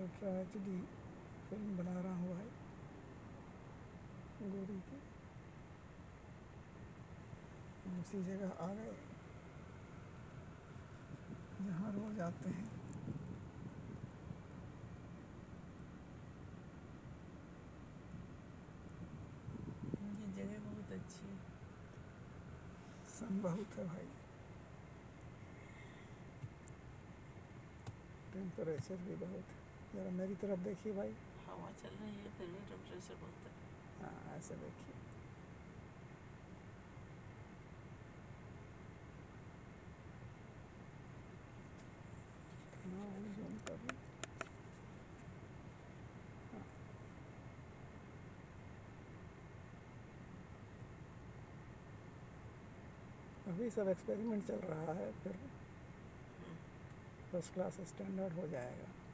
Ultra HD film बना रहा हूँ भाई। गोरी की उसी जगह आ गए जहाँ रोज आते हैं। ये जगह बहुत अच्छी है, सन बहुत है भाई, टेम्परेचर भी बहुत है। ज़रा मेरी तरफ देखिए भाई, हवा चल रही है फिर भी टेम्परेचर बहुत है। हाँ ऐसे देखिए, अभी सब एक्सपेरिमेंट चल रहा है, फिर फर्स्ट क्लास स्टैंडर्ड हो जाएगा।